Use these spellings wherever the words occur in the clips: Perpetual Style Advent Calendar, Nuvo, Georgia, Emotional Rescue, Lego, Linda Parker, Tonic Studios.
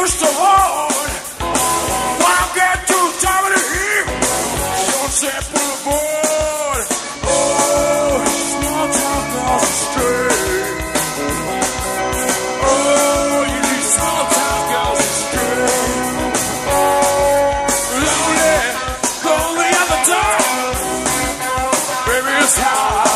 push the road. Why get too tired of him? Don't say pull aboard. Oh, small town across the street. Oh, you need small town across the street. Lonely, lonely at the top. Baby, it's hard.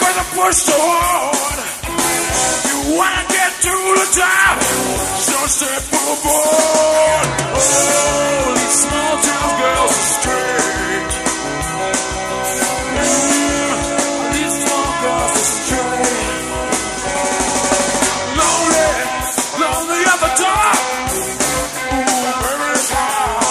Gonna push the horn. You wanna get to the top, so step aboard. Oh, these small town girls are straight. Yeah, these small girls are straight. Lonely, lonely at the top. Ooh, baby, it's hard.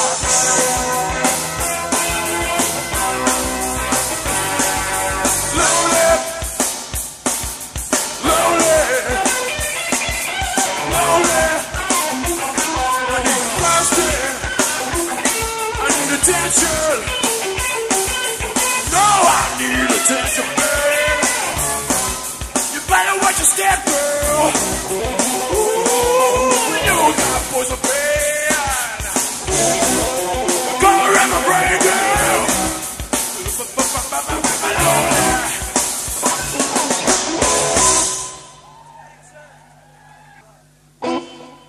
That girl, ooh, you got boys a bad. Go around the brain, girl.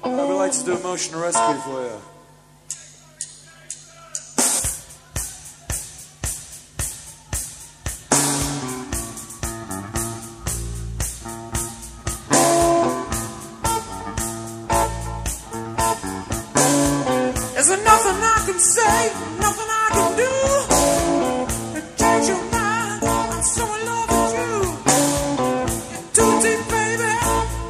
I would like to do Emotional Rescue for you. Say nothing I can do to change your mind. I'm so in love with you. You're too deep, baby.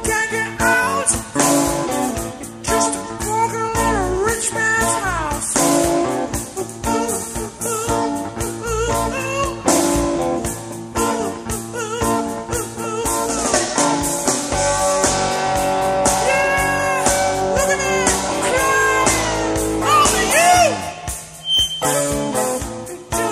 Can't get out. You're just a poor girl in a rich man's house. Ooh, ooh, ooh, ooh, ooh, ooh, ooh, ooh. Yeah, look at me. I'm crying. Oh, you.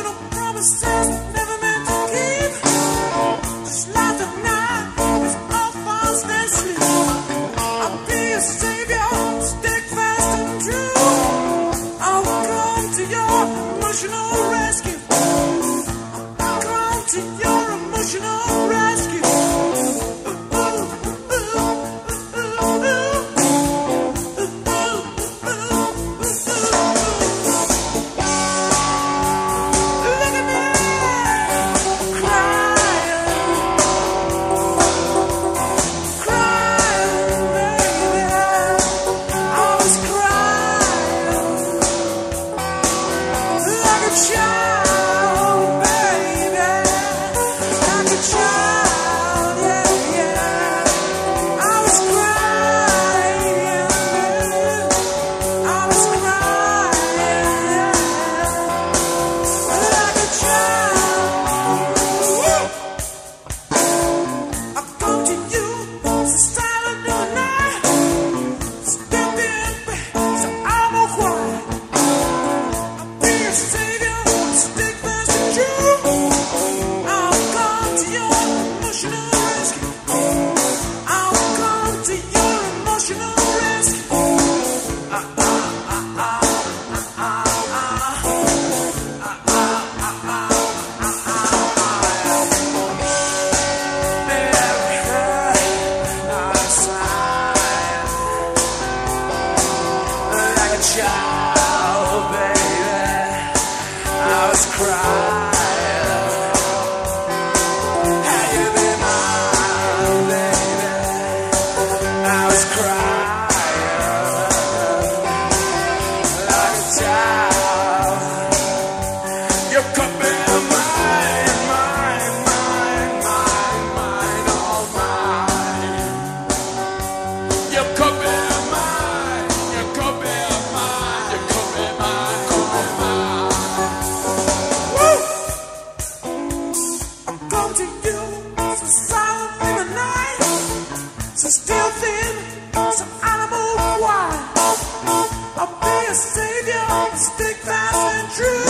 Savior, stick fast and true.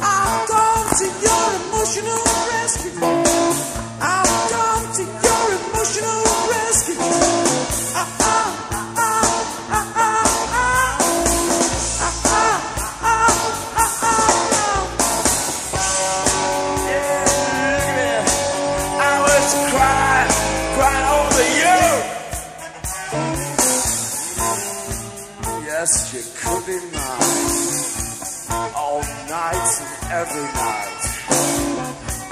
I've come to your emotional rescue. I've come to your emotional rescue. I was crying over you. Yes, you could be mine, all night and every night.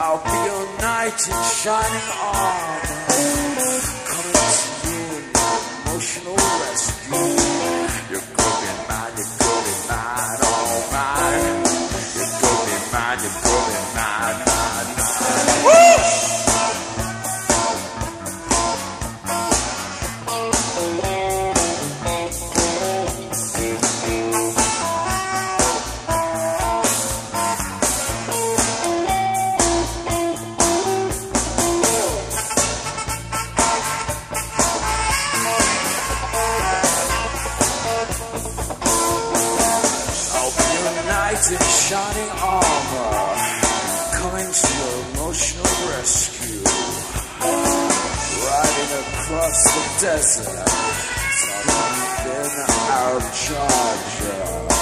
I'll be your knight in shining armor, coming to you in your emotional rescue. You could be mine, you could be mine, all mine. You could be mine, you could be mine, mine, mine. Woo! In shining armor, coming to your emotional rescue, riding across the desert, so I'm in our Georgia.